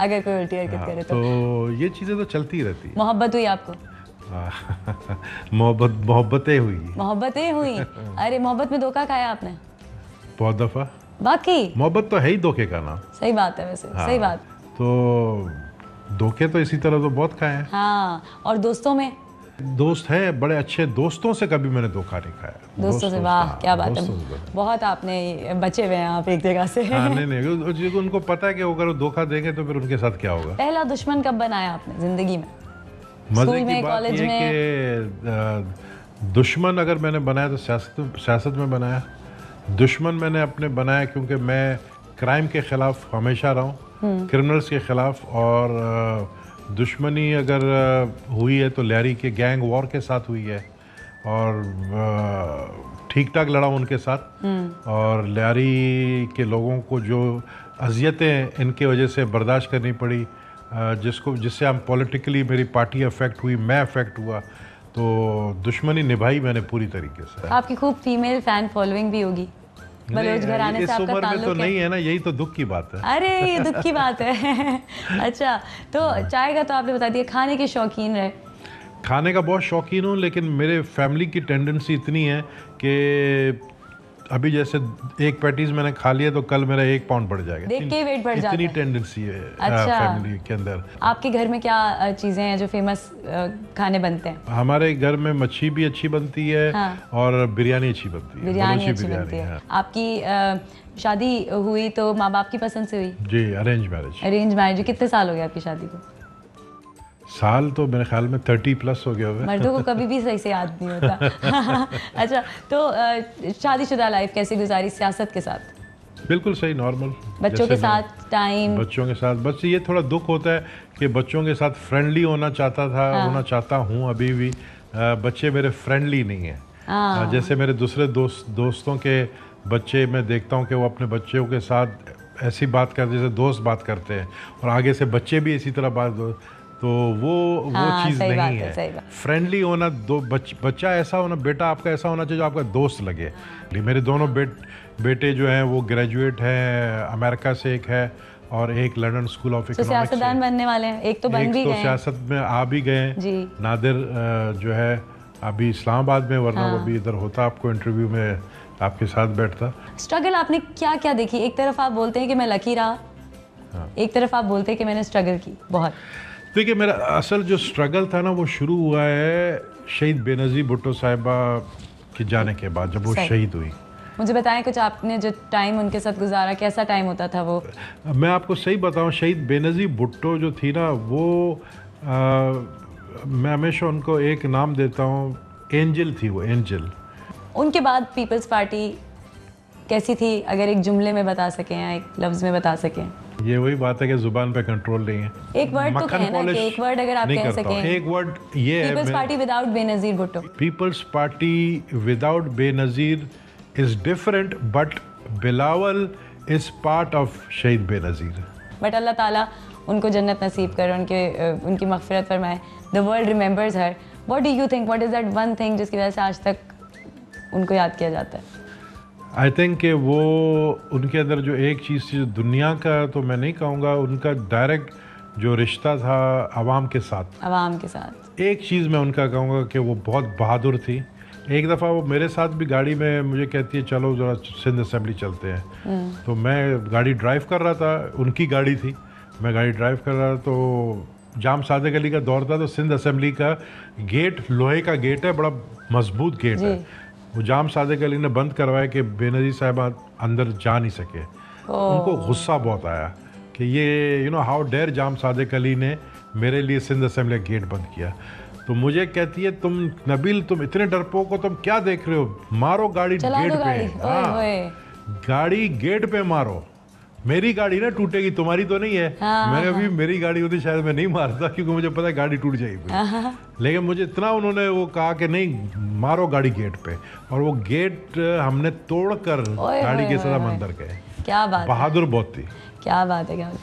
अगर कोई उल्टी हरकत करे तो ये चीज़ें तो चलती रहती है। मोहब्बत हुई आपको? मोहब्बतें हुई। अरे मोहब्बत में धोखा खाया आपने? बहुत दफ़ा। बाकी मोहब्बत तो है ही धोखे का नाम। सही बात है वैसे। सही बात। तो धोखे तो इसी तरह तो बहुत खाए हैं। हाँ। और दोस्तों में? दोस्त है, बड़े अच्छे दोस्तों से कभी मैंने धोखा नहीं खाया। दोस्तों से? वाह क्या बात है। बहुत आपने बचे हुए हैं आप एक जगह से। हाँ, नहीं उनको पता है कि अगर धोखा देंगे तो फिर उनके साथ क्या होगा। पहला दुश्मन कब बनाया आपने जिंदगी में? मजे की बात ये कि दुश्मन अगर मैंने बनाया तो सियासत में बनाया। दुश्मन मैंने अपने बनाया क्योंकि मैं क्राइम के ख़िलाफ़ हमेशा रहा हूँ, क्रिमिनल्स के ख़िलाफ़। और दुश्मनी अगर हुई है तो लहरी के गैंग वॉर के साथ हुई है और ठीक ठाक लड़ा उनके साथ। और लहरी के लोगों को जो अजियतें इनके वजह से बर्दाश्त करनी पड़ी, जिससे हम पॉलिटिकली, मेरी पार्टी अफेक्ट हुई, मैं अफेक्ट हुआ, तो दुश्मनी निभाई मैंने पूरी तरीके से। आपकी खूब फीमेल फैन फॉलोइंग भी होगी बलोच घराने से, आपका ताल्लुक है। तो नहीं है ना, यही तो दुख की बात है। अरे ये दुख की बात है। अच्छा तो चाय का तो आपने बता दिया, खाने के शौकीन रहे? खाने का बहुत शौकीन हूँ, लेकिन मेरे फैमिली की टेंडेंसी इतनी है कि अभी जैसे एक पैटीज मैंने खा लिया तो कल मेरा 1 पाउंड बढ़ जाएगा। देख के वेट बढ़ जाता है, इतनी टेंडेंसी है। अच्छा। फैमिली के अंदर आपके घर में क्या चीजें हैं जो फेमस खाने बनते हैं? हमारे घर में मच्छी भी अच्छी बनती है। हाँ। और बिरयानी अच्छी बनती है। बिरयानी। आपकी शादी हुई तो माँ बाप की पसंद से हुई? जी, अरेंज मैरिज। Arrange marriage. कितने साल हो गए आपकी शादी को? साल तो मेरे ख्याल में 30+ हो गया होगा। मर्दों को कभी भी सही से याद नहीं होता। अच्छा तो शादीशुदा लाइफ कैसे गुजारी सियासत के साथ? बिल्कुल सही, नॉर्मल। बच्चों के साथ टाइम? बच्चों के साथ बस ये थोड़ा दुख होता है कि बच्चों के साथ फ्रेंडली होना चाहता था। हाँ। होना चाहता हूँ, अभी भी बच्चे मेरे फ्रेंडली नहीं है। हाँ। जैसे मेरे दूसरे दोस्तों के बच्चे मैं देखता हूँ कि वो अपने बच्चों के साथ ऐसी बात करते जैसे दोस्त बात करते हैं, और आगे से बच्चे भी इसी तरह बात, तो वो चीज़ नहीं है। फ्रेंडली होना, दो बच्चा ऐसा होना, बेटा आपका ऐसा होना चाहिए जो आपका दोस्त लगे। मेरे दोनों बेटे जो हैं वो ग्रेजुएट हैं, अमेरिका से एक है और एक लंदन स्कूल ऑफ इकोनॉमिक्स। सियासतदान बनने वाले हैं, एक तो बन भी गए, सियासत में आ भी गए। नादिर जो है अभी इस्लामाबाद में, वरना वो भी इधर होता, आपको इंटरव्यू में आपके साथ बैठता। स्ट्रगल आपने क्या क्या देखी? एक तरफ आप बोलते हैं कि मैं लकी रहा, एक तरफ आप बोलते हैं कि मैंने स्ट्रगल की बहुत। देखिए मेरा असल जो स्ट्रगल था ना वो शुरू हुआ है शहीद बेनज़ीर भुट्टो साहिबा के जाने के बाद, जब वो शहीद हुई। मुझे बताएं कुछ, आपने जो टाइम उनके साथ गुजारा कैसा टाइम होता था वो? मैं आपको सही बताऊं, शहीद बेनज़ीर भुट्टो जो थी ना वो मैं हमेशा उनको एक नाम देता हूँ, एंजल थी वो, एंजल। उनके बाद पीपल्स पार्टी कैसी थी, अगर एक जुमले में बता सकें या एक लफ्ज़ में बता सकें? ये वही बात है कि जुबान पे कंट्रोल नहीं है। एक वर्ड तो कहना कि एक वर्ड अगर आप कह सकें। एक वर्ड ये है, peoples party without Benazir Bhutto. Peoples party without Benazir is different, but Bilawal is part of शहीद बेनज़ीर। बट अल्लाह ताला उनको जन्नत नसीब करे, उनकी मगफिरत फरमाए। The world remembers her. What do you think, what is that one thing जिसकी वजह से आज तक उनको याद किया जाता है? आई थिंक कि वो उनके अंदर जो एक चीज़ थी, जो दुनिया का तो मैं नहीं कहूँगा, उनका डायरेक्ट जो रिश्ता था आवाम के साथ। आवाम के साथ एक चीज़ मैं उनका कहूँगा कि वो बहुत बहादुर थी। एक दफ़ा वो मेरे साथ भी गाड़ी में मुझे कहती है चलो ज़रा सिंध असेंबली चलते हैं, तो मैं गाड़ी ड्राइव कर रहा था, उनकी गाड़ी थी, मैं गाड़ी ड्राइव कर रहा था, तो जाम सादिक अली का दौर था, तो सिंध असेंबली का गेट लोहे का गेट है, बड़ा मजबूत गेट है, वो जाम सादिक अली ने बंद करवाया कि बेनज़ीर साहिबा अंदर जा नहीं सके। उनको गुस्सा बहुत आया कि ये हाउ डेयर जाम सादिक अली ने मेरे लिए सिंध असेंबली का गेट बंद किया। तो मुझे कहती है तुम नबील, तुम इतने डरपोक हो, तुम क्या देख रहे हो, मारो गाड़ी गेट पे। हाँ, गाड़ी गेट पे मारो, मेरी गाड़ी ना टूटेगी, तुम्हारी तो नहीं है। मैंने अभी मेरी गाड़ी होती शायद मैं नहीं मारता, क्योंकि मुझे पता है गाड़ी टूट जाएगी, लेकिन मुझे इतना उन्होंने वो कहा कि नहीं मारो गाड़ी गेट पे, और वो गेट हमने तोड़कर गाड़ी के साथ हम अंदर गए। क्या बात, बहादुर बहुत थी। क्या बात है, क्या बात।